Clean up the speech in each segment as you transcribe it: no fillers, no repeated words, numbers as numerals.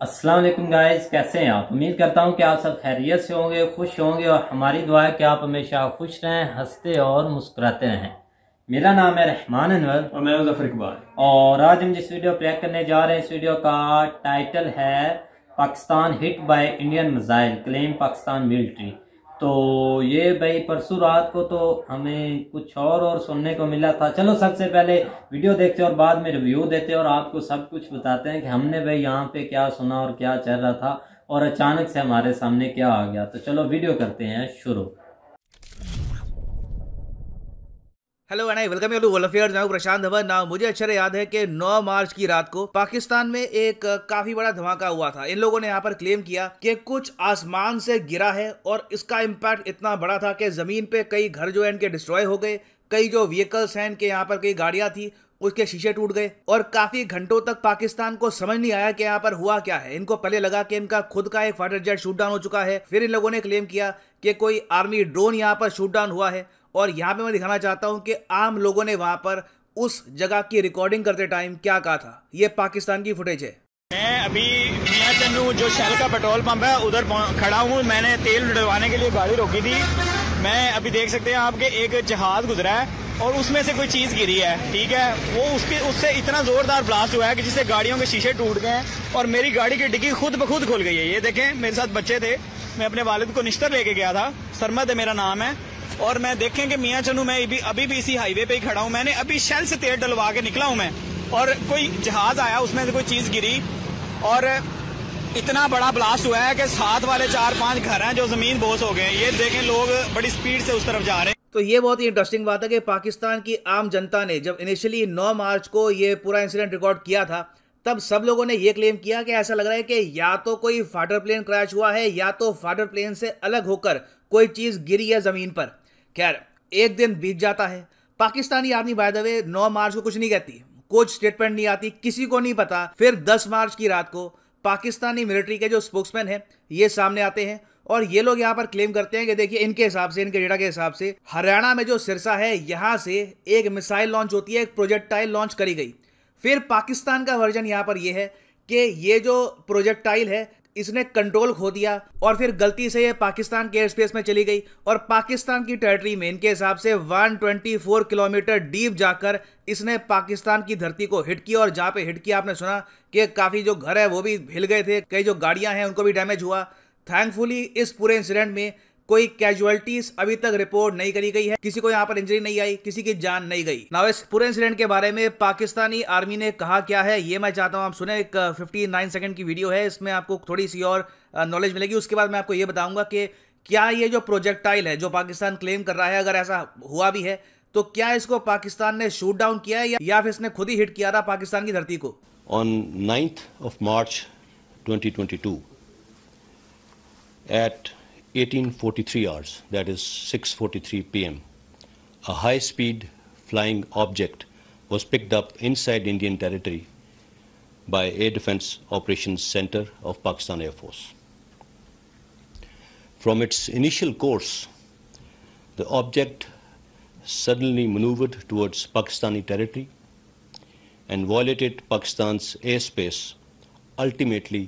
अस्सलाम वालेकुम गाइस, कैसे हैं आप। उम्मीद करता हूं कि आप सब खैरियत से होंगे, खुश होंगे और हमारी दुआ है कि आप हमेशा खुश रहें, हंसते और मुस्कुराते रहें। मेरा नाम है रहमान अनवर और मैं हूं ज़फर इकबाल, और आज हम जिस वीडियो प्ले करने जा रहे हैं इस वीडियो का टाइटल है Pakistan hit by Indian missile, claim Pakistan military. तो ये भाई परसों रात को तो हमें कुछ और सुनने को मिला था। चलो सबसे पहले वीडियो देखते हैं और बाद में रिव्यू देते हैं और आपको सब कुछ बताते हैं कि हमने भाई यहाँ पे क्या सुना और क्या चल रहा था और अचानक से हमारे सामने क्या आ गया। तो चलो वीडियो करते हैं शुरू। Hello and I welcome you to world affairs. मैं हूं प्रशांत धवन। ना मुझे अच्छे से याद है कि 9 मार्च की रात को पाकिस्तान में एक काफी बड़ा धमाका हुआ था। इन लोगों ने यहाँ पर क्लेम किया कि कुछ आसमान से गिरा है और इसका इम्पैक्ट इतना बड़ा था कि जमीन पे कई घर जो है इनके डिस्ट्रॉय हो गए, कई जो व्हीकल्स हैं इनके यहाँ पर कई गाड़ियां थी उसके शीशे टूट गए और काफी घंटों तक पाकिस्तान को समझ नहीं आया कि यहाँ पर हुआ क्या है। इनको पहले लगा कि इनका खुद का एक फाइटर जेट शूट डाउन हो चुका है, फिर इन लोगों ने क्लेम किया कि कोई आर्मी ड्रोन यहाँ पर शूट डाउन हुआ है। और यहाँ पे मैं दिखाना चाहता हूँ कि आम लोगों ने वहाँ पर उस जगह की रिकॉर्डिंग करते टाइम क्या कहा था। ये पाकिस्तान की फुटेज है। मैं अभी मियां चन्नू जो शैल का पेट्रोल पंप है उधर खड़ा हूँ। मैंने तेल डलवाने के लिए गाड़ी रोकी थी। मैं अभी देख सकते हैं आपके एक जहाज गुजरा है और उसमें से कोई चीज़ गिरी है, ठीक है। वो उससे इतना जोरदार ब्लास्ट हुआ है कि जिससे गाड़ियों के शीशे टूट गए हैं और मेरी गाड़ी की डिग्गी खुद ब खुद खुल गई है। ये देखें, मेरे साथ बच्चे थे। मैं अपने वालिद को निश्तर लेके गया था। सरमद है मेरा नाम है। और मैं देखें कि मियां चन्नू मैं अभी भी इसी हाईवे पे ही खड़ा हूँ। मैंने अभी शैल से तेल डलवा के निकला हूँ मैं, और कोई जहाज आया उसमें से कोई चीज़ गिरी और इतना बड़ा ब्लास्ट हुआ है कि साथ वाले 4-5 घर हैं जो जमीन बोस हो गए। ये देखें, लोग बड़ी स्पीड से उस तरफ जा रहे हैं। तो ये बहुत ही इंटरेस्टिंग बात है कि पाकिस्तान की आम जनता ने जब इनिशियली 9 मार्च को ये पूरा इंसिडेंट रिकॉर्ड किया था तब सब लोगों ने ये क्लेम किया कि ऐसा लग रहा है कि या तो कोई फाइटर प्लेन क्रैश हुआ है या तो फाइटर प्लेन से अलग होकर कोई चीज़ गिरी है ज़मीन पर। खैर, एक दिन बीत जाता है। Pakistani army by the way 9 मार्च को कुछ नहीं कहती, कुछ स्टेटमेंट नहीं आती, किसी को नहीं पता। फिर 10 मार्च की रात को पाकिस्तानी मिलिट्री के जो स्पोक्समैन हैं ये सामने आते हैं और ये लोग यहाँ पर क्लेम करते हैं कि देखिए इनके हिसाब से, इनके डेटा के हिसाब से हरियाणा में जो सिरसा है यहाँ से एक मिसाइल लॉन्च होती है, एक प्रोजेक्टाइल लॉन्च करी गई। फिर पाकिस्तान का वर्जन यहाँ पर यह है कि ये जो प्रोजेक्टाइल है इसने कंट्रोल खो दिया और फिर गलती से ये पाकिस्तान के एयर स्पेस में चली गई और पाकिस्तान की टेरिटरी में इनके हिसाब से 124 किलोमीटर डीप जाकर इसने पाकिस्तान की धरती को हिट किया। और जहाँ पे हिट किया आपने सुना कि काफ़ी जो घर है वो भी हिल गए थे, कई जो गाड़ियाँ हैं उनको भी डैमेज हुआ। थैंकफुली इस पूरे इंसिडेंट में कोई कैजुअलिटीज अभी तक रिपोर्ट नहीं करी गई है, किसी को यहाँ पर इंजरी नहीं आई, किसी की जान नहीं गई। नाउ इस पूरे इंसिडेंट के बारे में पाकिस्तानी आर्मी ने कहा क्या है ये मैं चाहता हूँ आप सुने। एक 59 सेकंड की वीडियो है, इसमें आपको थोड़ी सी और नॉलेज मिलेगी। उसके बाद मैं आपको ये बताऊंगा कि क्या ये जो प्रोजेक्टाइल है जो पाकिस्तान क्लेम कर रहा है, अगर ऐसा हुआ भी है तो क्या इसको पाकिस्तान ने शूट डाउन किया है या फिर इसने खुद ही हिट किया था पाकिस्तान की धरती को। On 9 March 2022 at 18:43 hours, that is 6:43 p.m., a high-speed flying object was picked up inside Indian territory by Air Defense Operations Center of Pakistan Air Force. From its initial course, the object suddenly maneuvered towards Pakistani territory and violated Pakistan's airspace, ultimately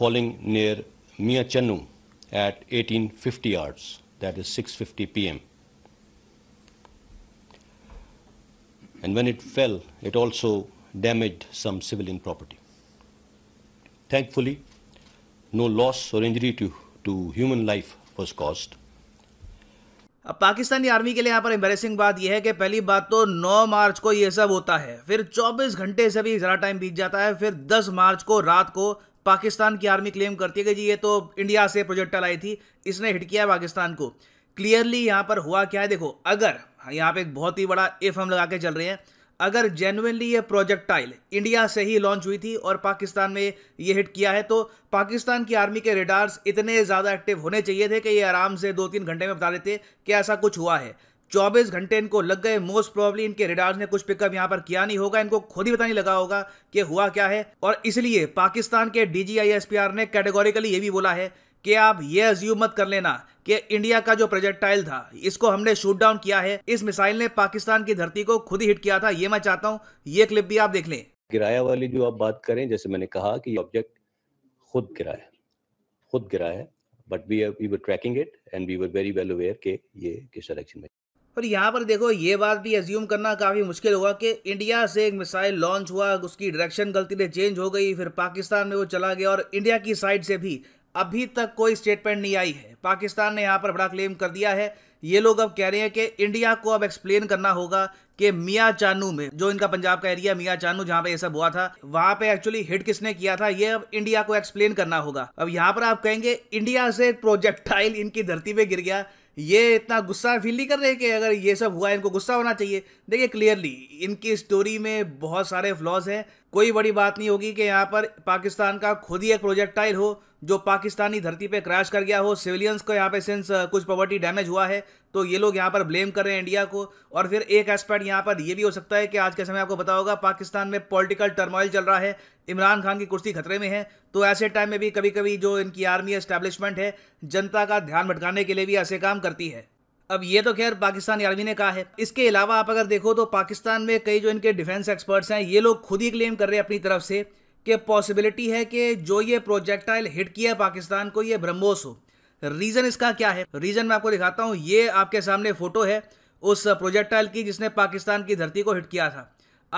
falling near Mian Channu at 1850 hours, that is 6:50 p.m. And when it fell, it also damaged some civilian property. Thankfully, no loss or injury to human life was caused. अब Pakistani army के लिए यहाँ पर embarrassing बात यह है कि पहली बात तो 9 मार्च को ये सब होता है, फिर 24 घंटे से भी ज़्यादा टाइम बीत जाता है, फिर 10 मार्च को रात को पाकिस्तान की आर्मी क्लेम करती है कि जी ये तो इंडिया से प्रोजेक्टाइल आई थी, इसने हिट किया पाकिस्तान को। क्लियरली यहाँ पर हुआ क्या है देखो, अगर यहाँ पे एक बहुत ही बड़ा इफ हम लगा के चल रहे हैं, अगर जेन्युइनली ये प्रोजेक्टाइल इंडिया से ही लॉन्च हुई थी और पाकिस्तान में ये हिट किया है तो पाकिस्तान की आर्मी के रेडार्स इतने ज़्यादा एक्टिव होने चाहिए थे कि ये आराम से 2-3 घंटे में बता देते कि ऐसा कुछ हुआ है। 24 घंटे इनको लग गए। मोस्ट प्रॉब्ली इनके रेडार्स ने कुछ पिकअप यहाँ पर किया नहीं होगा, इनको खुद ही पता नहीं लगा होगा कि हुआ क्या है। और इसलिए पाकिस्तान के DGISPR ने कैटेगोरिकली ये भी बोला है कि आप ये अज्यूम मत कर लेना कि इंडिया का जो प्रोजेक्टाइल था इसको हमने शूट डाउन किया है, इस मिसाइल ने पाकिस्तान की धरती को खुद ही हिट किया था। ये मैं चाहता हूँ ये क्लिप भी आप देख लें। गिराया वाली जो आप बात करें, जैसे मैंने कहा कि ऑब्जेक्ट खुद गिरा है but we were tracking it and we were very well aware के ये किस डायरेक्शन में। और यहाँ पर देखो ये बात भी अज्यूम करना काफ़ी मुश्किल होगा कि इंडिया से एक मिसाइल लॉन्च हुआ, उसकी डायरेक्शन गलती से चेंज हो गई, फिर पाकिस्तान में वो चला गया और इंडिया की साइड से भी अभी तक कोई स्टेटमेंट नहीं आई है। पाकिस्तान ने यहाँ पर बड़ा क्लेम कर दिया है। ये लोग अब कह रहे हैं कि इंडिया को अब एक्सप्लेन करना होगा कि मियां चानू में, जो इनका पंजाब का एरिया मियां चानू जहाँ पे ये सब हुआ था, वहाँ पे एक्चुअली हिट किसने किया था, ये अब इंडिया को एक्सप्लेन करना होगा। अब यहाँ पर आप कहेंगे इंडिया से प्रोजेक्टाइल इनकी धरती पे गिर गया, ये इतना गुस्सा फील नहीं कर रहे कि अगर ये सब हुआ इनको गुस्सा होना चाहिए। देखिए क्लियरली इनकी स्टोरी में बहुत सारे फ्लॉज हैं। कोई बड़ी बात नहीं होगी कि यहाँ पर पाकिस्तान का खुद ही एक प्रोजेक्टाइल हो जो पाकिस्तानी धरती पे क्रैश कर गया हो, सिविलियंस को यहाँ पे सिंस कुछ प्रॉपर्टी डैमेज हुआ है, तो ये लोग यहाँ पर ब्लेम कर रहे हैं इंडिया को। और फिर एक एस्पेक्ट यहाँ पर ये भी हो सकता है कि आज के समय आपको पता होगा पाकिस्तान में पॉलिटिकल टर्मोइल चल रहा है, इमरान खान की कुर्सी खतरे में है, तो ऐसे टाइम में भी कभी कभी जो इनकी आर्मी एस्टैब्लिशमेंट है जनता का ध्यान भटकाने के लिए भी ऐसे काम करती है। अब ये तो खैर पाकिस्तानी आर्मी ने कहा है। इसके अलावा आप अगर देखो तो पाकिस्तान में कई जो इनके डिफेंस एक्सपर्ट्स हैं ये लोग खुद ही क्लेम कर रहे हैं अपनी तरफ से कि पॉसिबिलिटी है कि जो ये प्रोजेक्टाइल हिट किया है पाकिस्तान को ये ब्रह्मोस हो। रीज़न इसका क्या है, रीज़न मैं आपको दिखाता हूँ। ये आपके सामने फ़ोटो है उस प्रोजेक्टाइल की जिसने पाकिस्तान की धरती को हिट किया था।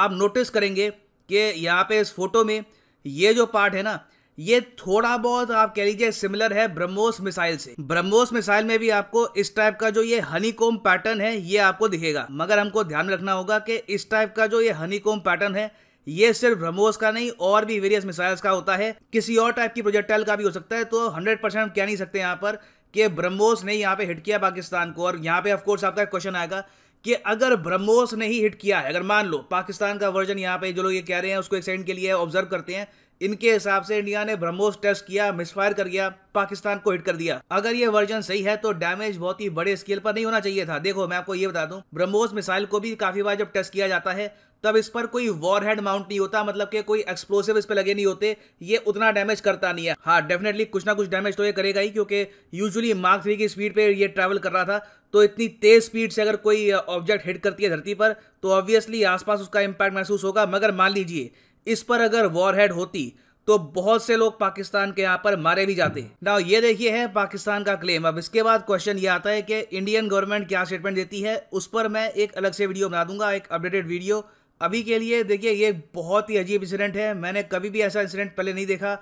आप नोटिस करेंगे कि यहाँ पे इस फोटो में ये जो पार्ट है ना, ये थोड़ा बहुत आप कह लीजिए सिमिलर है ब्रह्मोस मिसाइल से। ब्रह्मोस मिसाइल में भी आपको इस टाइप का जो ये हनीकॉम्ब पैटर्न है ये आपको दिखेगा, मगर हमको ध्यान में रखना होगा कि इस टाइप का जो ये हनीकॉम्ब पैटर्न है ये सिर्फ ब्रह्मोस का नहीं और भी वेरियस मिसाइल्स का होता है, किसी और टाइप की प्रोजेक्टाइल का भी हो सकता है। तो 100% कह नहीं सकते यहाँ पर कि ब्रह्मोस ने यहाँ पे हिट किया पाकिस्तान को। और यहाँ पे ऑफकोर्स आपका क्वेश्चन आएगा कि अगर ब्रह्मोस ने ही हिट किया है, अगर मान लो पाकिस्तान का वर्जन यहाँ पे जो लोग ये कह रहे हैं उसको एक सेकंड के लिए ऑब्जर्व करते हैं, इनके हिसाब से इंडिया ने ब्रह्मोस टेस्ट किया, मिसफायर कर गया, पाकिस्तान को हिट कर दिया। अगर ये वर्जन सही है तो डैमेज बहुत ही बड़े स्केल पर नहीं होना चाहिए था। देखो मैं आपको ये बता दूं, ब्रह्मोस मिसाइल को भी काफी बार जब टेस्ट किया जाता है तब इस पर कोई वॉरहेड माउंट नहीं होता, मतलब कि कोई एक्सप्लोसिव इस पर लगे नहीं होते, ये उतना डैमेज करता नहीं है। हाँ डेफिनेटली कुछ ना कुछ डैमेज तो ये करेगा ही, क्योंकि यूजुअली मार्क 3 की स्पीड पे ये ट्रैवल कर रहा था, तो इतनी तेज स्पीड से अगर कोई ऑब्जेक्ट हिट करती है धरती पर तो ऑब्वियसली आसपास उसका इम्पैक्ट महसूस होगा। मगर मान लीजिए इस पर अगर वॉरहेड होती तो बहुत से लोग पाकिस्तान के यहाँ पर मारे भी जाते हैं ना। ये देखिए है पाकिस्तान का क्लेम। अब इसके बाद क्वेश्चन ये आता है कि इंडियन गवर्नमेंट क्या स्टेटमेंट देती है, उस पर मैं एक अलग से वीडियो बना दूंगा, एक अपडेटेड वीडियो। अभी के लिए देखिए ये बहुत ही अजीब इंसिडेंट है, मैंने कभी भी ऐसा इंसिडेंट पहले नहीं देखा।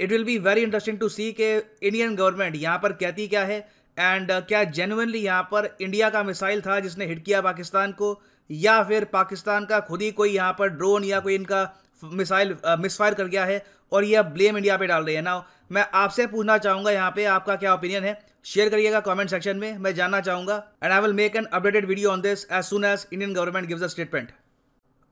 It will be very interesting to see कि इंडियन गवर्नमेंट यहाँ पर कहती क्या है एंड क्या जेन्युइनली यहाँ पर इंडिया का मिसाइल था जिसने हिट किया पाकिस्तान को, या फिर पाकिस्तान का खुद ही कोई यहाँ पर ड्रोन या कोई इनका मिसाइल मिसफायर कर गया है और ये अब ब्लेम इंडिया पे डाल रहे हैं। ना मैं आपसे पूछना चाहूँगा यहाँ पे आपका क्या ओपिनियन है, शेयर करिएगा कमेंट सेक्शन में, मैं जानना चाहूँगा। And I will make an updated video on this as soon as Indian government gives a statement.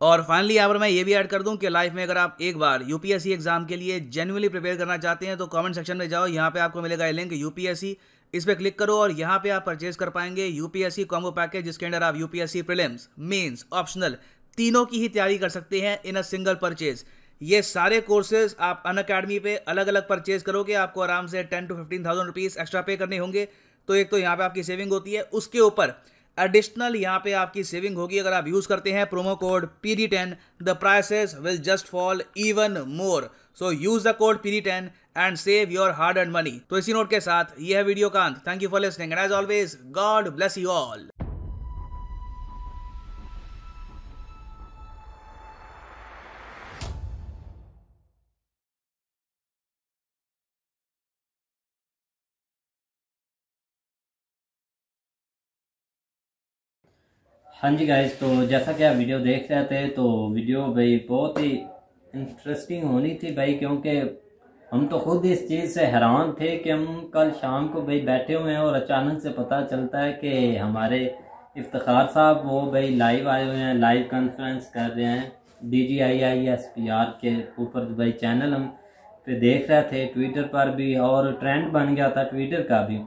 और फाइनली यहाँ पर मैं ये भी ऐड कर दूँ कि लाइफ में अगर आप एक बार यूपीएससी एग्जाम के लिए जेन्युइनली प्रिपेयर करना चाहते हैं तो कमेंट सेक्शन में जाओ, यहाँ पे आपको मिलेगा लिंक यूपीएससी, इस पर क्लिक करो और यहाँ पे आप परचेज कर पाएंगे यूपीएससी कॉम्बो पैकेज, जिसके अंदर आप यूपीएससी प्रीलिम्स, मेंस, ऑप्शनल तीनों की ही तैयारी कर सकते हैं इन अ सिंगल परचेज। ये सारे कोर्सेज आप अन अकेडमी पे अलग अलग परचेज करोगे, आपको आराम से 10 to 15,000 रुपीज़ एक्स्ट्रा पे करने होंगे। तो एक तो यहाँ पे आपकी सेविंग होती है, उसके ऊपर एडिशनल यहाँ पे आपकी सेविंग होगी अगर आप यूज़ करते हैं promo code PD10। The prices will just fall even more, so use the code PD10 and save your hard and money. तो इसी नोट के साथ यह है वीडियो का अंत। Thank you for listening and as always God bless you all. हाँ जी गाइज, तो जैसा कि आप वीडियो देख रहे थे तो वीडियो भाई बहुत ही इंटरेस्टिंग होनी थी भाई, क्योंकि हम तो खुद इस चीज़ से हैरान थे कि हम कल शाम को भाई बैठे हुए हैं और अचानक से पता चलता है कि हमारे इफ्तिखार साहब वो भाई लाइव आए हुए हैं, लाइव कॉन्फ्रेंस कर रहे हैं DGISPR के ऊपर। भाई चैनल हम पे देख रहे थे ट्विटर पर भी, और ट्रेंड बन गया था ट्विटर का भी।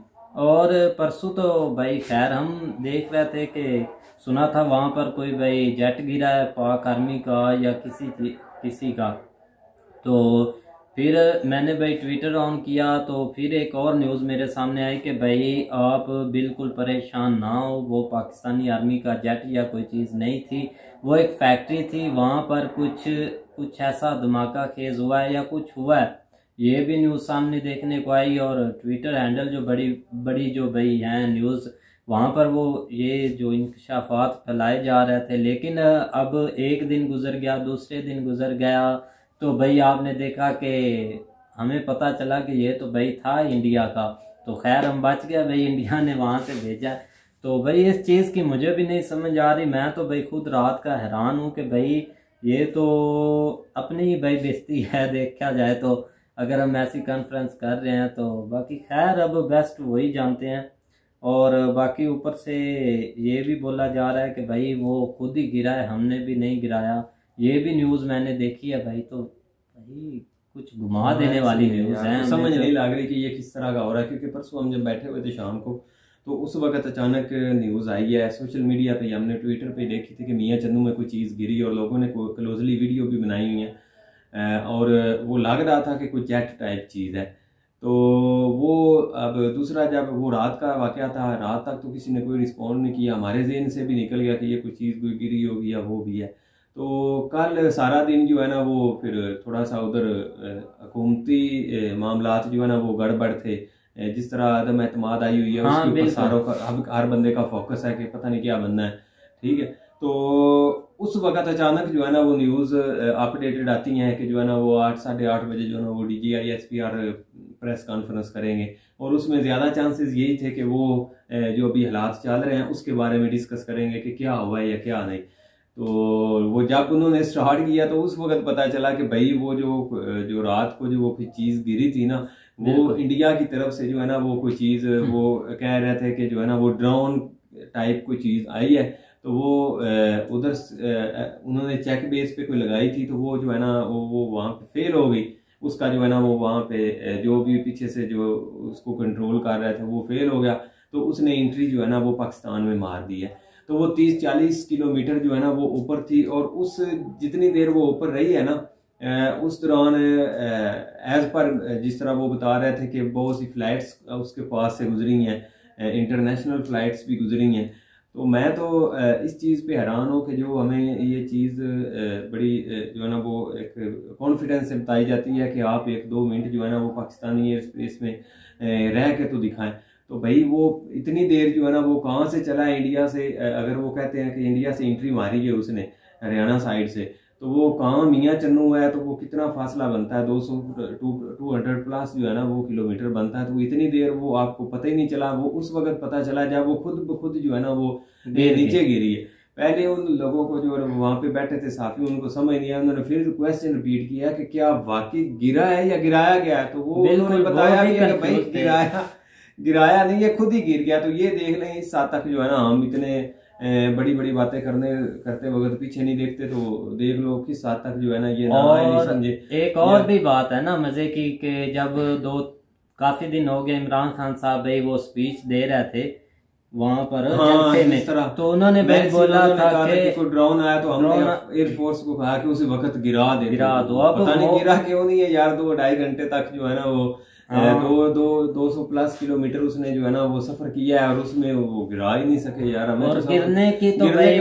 और परसों तो भाई खैर हम देख रहे थे कि सुना था वहाँ पर कोई भाई जेट गिरा है पाक आर्मी का या किसी का, तो फिर मैंने भाई ट्विटर ऑन किया तो फिर एक और न्यूज़ मेरे सामने आई कि भाई आप बिल्कुल परेशान ना हो, वो पाकिस्तानी आर्मी का जेट या कोई चीज़ नहीं थी, वो एक फैक्ट्री थी, वहाँ पर कुछ ऐसा धमाका खेज हुआ है या कुछ हुआ है। ये भी न्यूज़ सामने देखने को आई और ट्विटर हैंडल जो बड़ी जो भाई हैं न्यूज़ वहाँ पर वो ये जो इंकशाफात फैलाए जा रहे थे। लेकिन अब एक दिन गुजर गया, दूसरे दिन गुजर गया, तो भाई आपने देखा कि हमें पता चला कि ये तो भाई था इंडिया का, तो खैर हम बच गया, भाई इंडिया ने वहाँ से भेजा। तो भाई इस चीज़ की मुझे भी नहीं समझ आ रही, मैं तो भाई खुद रात का हैरान हूँ कि भाई ये तो अपनी ही भाई बेइज्जती है देखा जाए तो, अगर हम ऐसी कॉन्फ्रेंस कर रहे हैं तो। बाकी खैर अब बेस्ट वही जानते हैं। और बाकी ऊपर से ये भी बोला जा रहा है कि भाई वो खुद ही गिरा है, हमने भी नहीं गिराया, ये भी न्यूज़ मैंने देखी है भाई। तो भाई कुछ घुमा देने वाली न्यूज़ है, समझ नहीं लग रही कि ये किस तरह का हो रहा है। क्योंकि परसों हम जब बैठे हुए थे शाम को तो उस वक्त अचानक न्यूज़ आई है सोशल मीडिया पे, हमने ट्विटर पे देखी थी कि मियां चन्नू में कोई चीज़ गिरी और लोगों ने क्लोजली वीडियो भी बनाई हुई है और वो लग रहा था कि कोई जेट टाइप चीज़ है। तो वो अब दूसरा जब वो रात का वाक़या था, रात तक तो किसी ने कोई रिस्पॉन्ड नहीं किया, हमारे जहन से भी निकल गया कि ये कोई चीज़ कोई गिरी होगी या वो भी है। तो कल सारा दिन जो है ना वो फिर थोड़ा सा उधर हुकूमती मामलात जो है ना वो गड़बड़ थे, जिस तरह अदम एतमाद आई हुई है उसके ऊपर सारों का, हर बंदे का फोकस है कि पता नहीं क्या बनना है, ठीक है। तो उस वक्त अचानक जो है ना वो न्यूज़ अपडेटेड आती हैं कि जो है ना वो 8, साढ़े 8 बजे जो है ना वो DGISPR प्रेस कॉन्फ्रेंस करेंगे और उसमें ज़्यादा चांसेस यही थे कि वो जो अभी हालात चल रहे हैं उसके बारे में डिस्कस करेंगे कि क्या हुआ है या क्या नहीं। तो वो जब उन्होंने स्टार्ट किया तो उस वक्त पता चला कि भाई वो जो रात को जो वो चीज़ गिरी थी ना वो इंडिया की तरफ से जो है ना वो कोई चीज़, वो कह रहे थे कि जो है ना वो ड्रोन टाइप कोई चीज़ आई है, तो वो उधर उन्होंने चेक बेस पे कोई लगाई थी तो वो जो है ना वो वहाँ पे फेल हो गई, उसका जो है ना वो वहाँ पे जो भी पीछे से जो उसको कंट्रोल कर रहा था वो फेल हो गया, तो उसने एंट्री जो है ना वो पाकिस्तान में मार दी है। तो वो 30-40 किलोमीटर जो है ना वो ऊपर थी और उस जितनी देर वो ऊपर रही है ना उस दौरान एज पर जिस तरह वो बता रहे थे कि बहुत सी फ्लाइट्स उसके पास से गुजरी हैं, इंटरनेशनल फ्लाइट्स भी गुजरी हैं। तो मैं तो इस चीज़ पे हैरान हूँ कि जो हमें ये चीज़ बड़ी जो है ना वो एक कॉन्फिडेंस से बताई जाती है कि आप 1-2 मिनट जो है ना वो पाकिस्तानी एयर स्पेस में रह के तो दिखाएं। तो भाई वो इतनी देर जो है ना वो कहाँ से चला है, इंडिया से, अगर वो कहते हैं कि इंडिया से एंट्री मारी है उसने हरियाणा साइड से, तो वो कहाँ मियां चन्नू है तो वो कितना फासला बनता है, 200-200 प्लस जो है ना वो किलोमीटर बनता है। तो इतनी देर वो आपको पता ही नहीं चला, वो उस वक्त पता चला जब वो खुद ब खुद जो है ना वो नीचे गिरी है। पहले उन लोगों को जो वहाँ पे बैठे थे साथी उनको समझ नहीं आया, उन्होंने फिर क्वेश्चन रिपीट किया कि क्या वाकई गिरा है या गिराया गया है, तो वो उन्होंने बताया कि भाई गिराया नहीं है, खुद ही गिर गया। तो ये देख लें, इस साथ तक जो है ना हम इतने बड़ी बातें करते वक्त पीछे नहीं देखते, तो देख लो किस साथ तक जो है ना ये ना समझे। एक और भी बात है ना मजे की कि जब काफी दिन हो गए इमरान खान साहब भाई वो स्पीच दे रहे थे वहाँ पर, हाँ, इस तरह। तो उन्होंने बोला था कि ड्रोन आया तो हमने एयरफोर्स को कहा कि उसी वक्त गिरा दो, पता नहीं गिरा क्यों नहीं है यार। 2-2.5 घंटे तक जो है ना वो 200-200 प्लस किलोमीटर उसने जो है ना वो सफर किया है और उसमें वो गिरा ही नहीं सके यार। हमें और गिरने के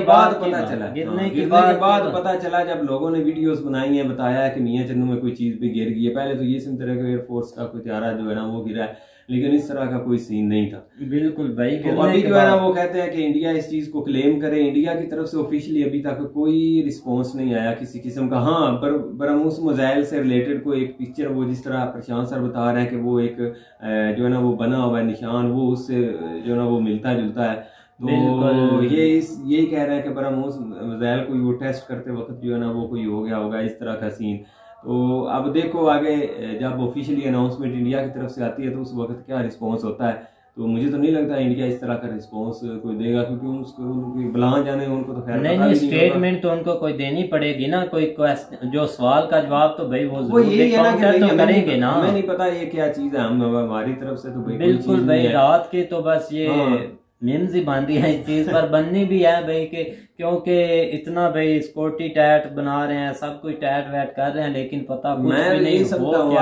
बाद पता चला जब लोगों ने वीडियोस बनाई है, बताया कि मियां चन्नू में कोई चीज भी गिर गई है। पहले तो ये सिम तरह का एयरफोर्स का कोई चारा जो है ना वो गिरा है, लेकिन इस तरह का कोई सीन नहीं था बिल्कुल भाई। अभी जो है ना वो कहते हैं कि इंडिया इस चीज को क्लेम करे, इंडिया की तरफ से ऑफिशियली अभी तक कोई रिस्पांस नहीं आया किसी किस्म का। हाँ, ब्रह्मोस मिसाइल से रिलेटेड कोई एक पिक्चर, वो जिस तरह प्रशांत सर बता रहे हैं कि वो एक जो है ना वो बना हुआ है निशान, वो उससे जो है ना वो मिलता जुलता है। तो यही कह रहे हैं कि ब्रह्मोस मिसाइल को वो टेस्ट करते वक्त जो है ना वो कोई हो गया होगा इस तरह का सीन। तो अब देखो आगे जब ऑफिशियली अनाउंसमेंट इंडिया की तरफ से आती है तो उस वक्त क्या रिस्पांस होता है। तो मुझे तो नहीं लगता इंडिया इस तरह का रिस्पांस कोई देगा, क्योंकि उनको बुला जाने उनको तो खैर नहीं, स्टेटमेंट तो उनको कोई देनी पड़ेगी ना, कोई जो सवाल का जवाब तो भाई वो यही है ना कि तो करेंगे ना। हमें नहीं पता ये क्या चीज़ है, हम हमारी तरफ से तो बिल्कुल भाई रात के तो बस ये मेमजी बांधी है इस चीज़ पर, बननी भी है भाई कि क्योंकि इतना भाई सिक्योरिटी टाइट बना रहे हैं, सब कुछ टाइट वाइट कर रहे हैं, लेकिन पता मैं नहीं सकता हूँ,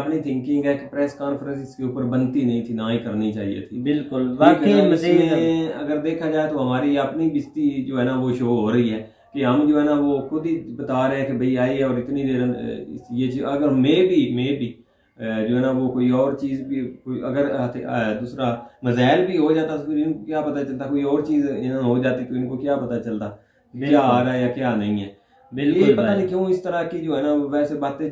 अपनी थिंकिंग है कि प्रेस कॉन्फ्रेंस इसके ऊपर बनती नहीं थी, ना ही करनी चाहिए थी। बिल्कुल बाकी अगर देखा जाए तो हमारी अपनी बिस्ती जो है ना वो शो हो रही है कि हम जो है ना वो खुद ही बता रहे हैं कि भाई आई और इतनी देर ये चीज़, अगर मे भी जो है ना वो कोई और चीज़ भी कोई अगर दूसरा मज़ायल भी हो जाता तो फिर इनको क्या पता चलता, कोई और चीज़ हो जाती तो इनको क्या पता चलता क्या आ रहा है या क्या नहीं है। बिल्कुल पता नहीं क्यों इस तरह की जो है ना वैसे बातें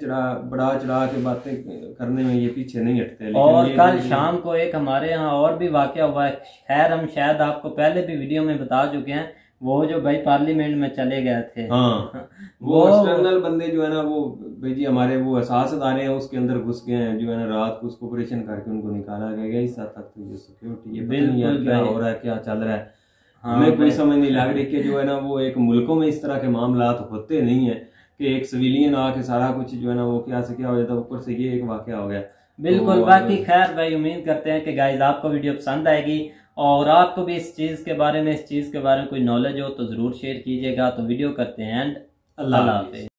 बढ़ा चढ़ा के बातें करने में ये पीछे नहीं हटते। और कल शाम को एक हमारे यहाँ और भी वाक़या हुआ है, खैर हम शायद आपको पहले भी वीडियो में बता चुके हैं, वो जो भाई पार्लियामेंट में चले गए थे। हाँ वो एक्सटर्नल बंदे जो है ना वो भाई जी हमारे वो सियासतदान हैं उसके अंदर घुस गए हैं जो है ना, रात को उसको ऑपरेशन करके उनको निकाला गया। इस हद तक तो जो सिक्योरिटी बिल क्या हो रहा है क्या चल रहा है हमें कोई समझ नहीं लग रही कि जो है ना वो एक मुल्कों में इस तरह के मामलात होते नहीं है कि एक सिविलियन आके सारा कुछ जो है ना वो क्या से क्या हो जाता, ऊपर से ये एक वाकया हो गया। बिल्कुल बाकी खैर भाई उम्मीद करते हैं कि गाइज आपको वीडियो पसंद आएगी और आपको भी इस चीज़ के बारे में कोई नॉलेज हो तो ज़रूर शेयर कीजिएगा। तो वीडियो करते हैं एंड अल्लाह हाफ़िज़।